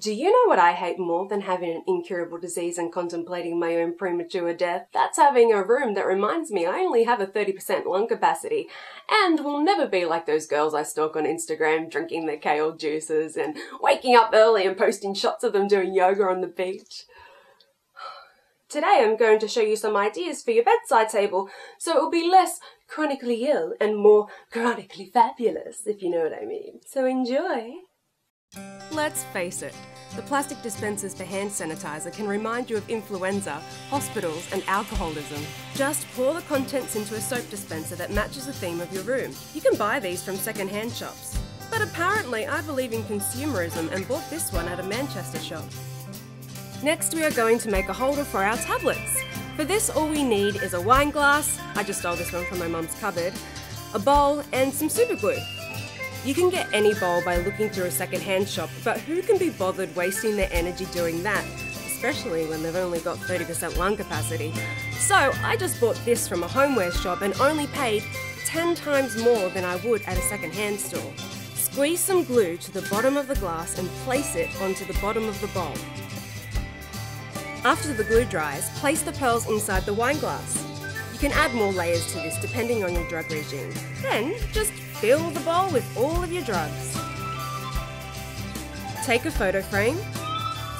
Do you know what I hate more than having an incurable disease and contemplating my own premature death? That's having a room that reminds me I only have a 30% lung capacity and will never be like those girls I stalk on Instagram drinking their kale juices and waking up early and posting shots of them doing yoga on the beach. Today I'm going to show you some ideas for your bedside table so it will be less chronically ill and more chronically fabulous, if you know what I mean. So enjoy! Let's face it, the plastic dispensers for hand sanitizer can remind you of influenza, hospitals and alcoholism. Just pour the contents into a soap dispenser that matches the theme of your room. You can buy these from second-hand shops. But apparently I believe in consumerism and bought this one at a Manchester shop. Next we are going to make a holder for our tablets. For this all we need is a wine glass, I just stole this one from my mum's cupboard, a bowl and some super glue. You can get any bowl by looking through a second-hand shop, but who can be bothered wasting their energy doing that, especially when they've only got 30% lung capacity? So I just bought this from a homeware shop and only paid 10 times more than I would at a second-hand store. Squeeze some glue to the bottom of the glass and place it onto the bottom of the bowl. After the glue dries, place the pearls inside the wine glass. You can add more layers to this depending on your drug regime. Then just fill the bowl with all of your drugs. Take a photo frame,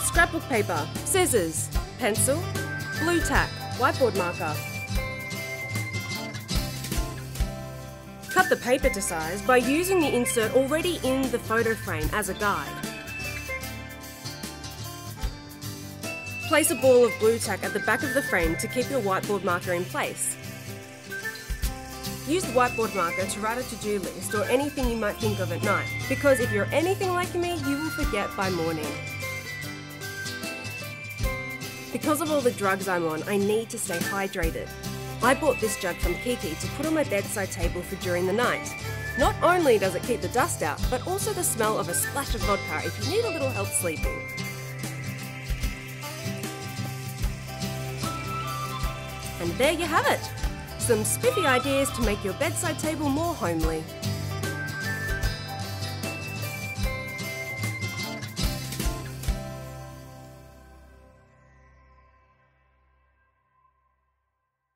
scrapbook paper, scissors, pencil, Blu-Tack, whiteboard marker. Cut the paper to size by using the insert already in the photo frame as a guide. Place a ball of Blu-Tack at the back of the frame to keep your whiteboard marker in place. Use the whiteboard marker to write a to-do list or anything you might think of at night, because if you're anything like me, you will forget by morning. Because of all the drugs I'm on, I need to stay hydrated. I bought this jug from Kiki to put on my bedside table for during the night. Not only does it keep the dust out, but also the smell of a splash of vodka if you need a little help sleeping. And there you have it! Some spiffy ideas to make your bedside table more homely.